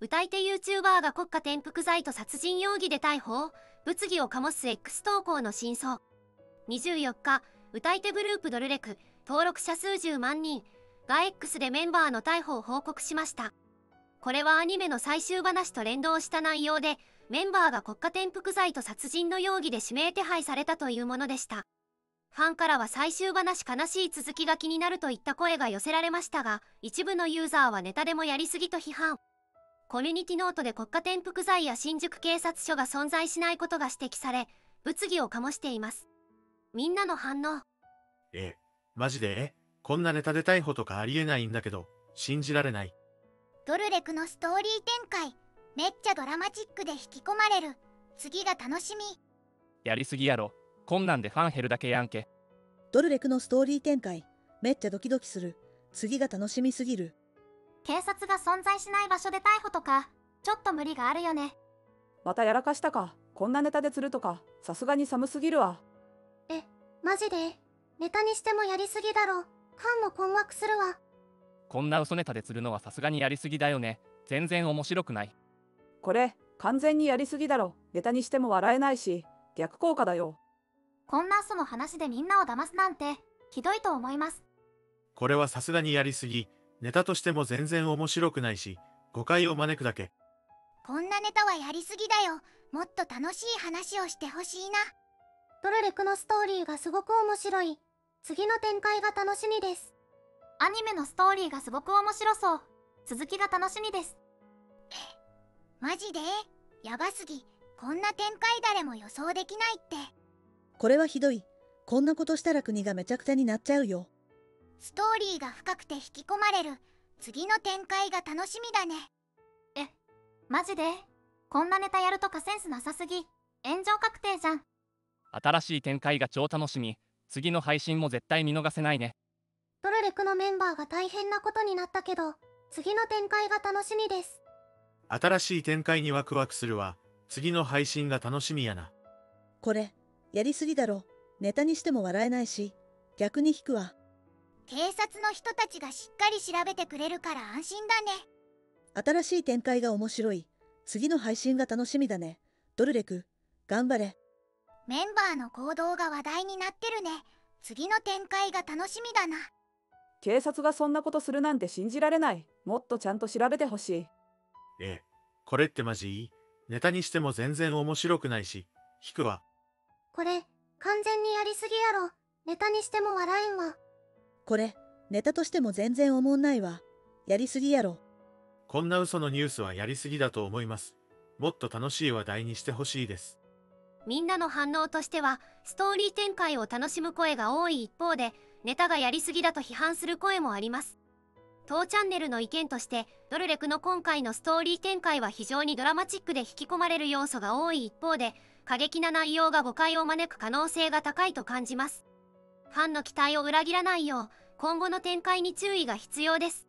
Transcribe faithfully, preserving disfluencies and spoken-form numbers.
歌い手 YouTuber が国家転覆罪と殺人容疑で逮捕。物議を醸す X 投稿の真相。にじゅうよっか、歌い手グループドルレク登録者数十万人が X でメンバーの逮捕を報告しました。これはアニメの最終話と連動した内容で、メンバーが国家転覆罪と殺人の容疑で指名手配されたというものでした。ファンからは最終話悲しい続きが気になるといった声が寄せられましたが、一部のユーザーはネタでもやりすぎと批判。コミュニティノートで国家転覆罪や新宿警察署が存在しないことが指摘され、物議を醸しています。みんなの反応。え、マジでえ、こんなネタで逮捕とかありえないんだけど、信じられない。ドルレクのストーリー展開、めっちゃドラマチックで引き込まれる。次が楽しみ。やりすぎやろ、こんなんでファン減るだけやんけ。ドルレクのストーリー展開、めっちゃドキドキする。次が楽しみすぎる。警察が存在しない場所で逮捕とか、ちょっと無理があるよね。またやらかしたか、こんなネタで釣るとか、さすがに寒すぎるわ。え、マジでネタにしてもやりすぎだろ。ファンも困惑するわ。こんな嘘ネタで釣るのはさすがにやりすぎだよね。全然面白くない。これ、完全にやりすぎだろ。ネタにしても笑えないし、逆効果だよ。こんな嘘の話でみんなを騙すなんてひどいと思います。これはさすがにやりすぎ。ネタとしても全然面白くないし、誤解を招くだけ。こんなネタはやりすぎだよ。もっと楽しい話をしてほしいな。ドルレクのストーリーがすごく面白い。次の展開が楽しみです。アニメのストーリーがすごく面白そう。続きが楽しみです。マジでやばすぎ。こんな展開誰も予想できないって。これはひどい。こんなことしたら国がめちゃくちゃになっちゃうよ。ストーリーが深くて引き込まれる。次の展開が楽しみだね。え、マジでこんなネタやるとかセンスなさすぎ。炎上確定じゃん。新しい展開が超楽しみ。次の配信も絶対見逃せないね。ドルレクのメンバーが大変なことになったけど、次の展開が楽しみです。新しい展開にワクワクするわ。次の配信が楽しみやな。これやりすぎだろ。ネタにしても笑えないし、逆に引くわ。警察の人たちがしっかり調べてくれるから安心だね。新しい展開が面白い。次の配信が楽しみだね。ドルレク、頑張れ。メンバーの行動が話題になってるね。次の展開が楽しみだな。警察がそんなことするなんて信じられない。もっとちゃんと調べてほしい。ええ、これってマジ？ネタにしても全然面白くないし、引くわ。これ、完全にやりすぎやろ。ネタにしても笑えんわ。これ、ネタとしても全然おもんないわ。やりすぎやろ。こんな嘘のニュースはやりすぎだと思います。もっと楽しい話題にしてほしいです。みんなの反応としては、ストーリー展開を楽しむ声が多い一方で、ネタがやりすぎだと批判する声もあります。当チャンネルの意見として、ドルレクの今回のストーリー展開は非常にドラマチックで引き込まれる要素が多い一方で、過激な内容が誤解を招く可能性が高いと感じます。ファンの期待を裏切らないよう、今後の展開に注意が必要です。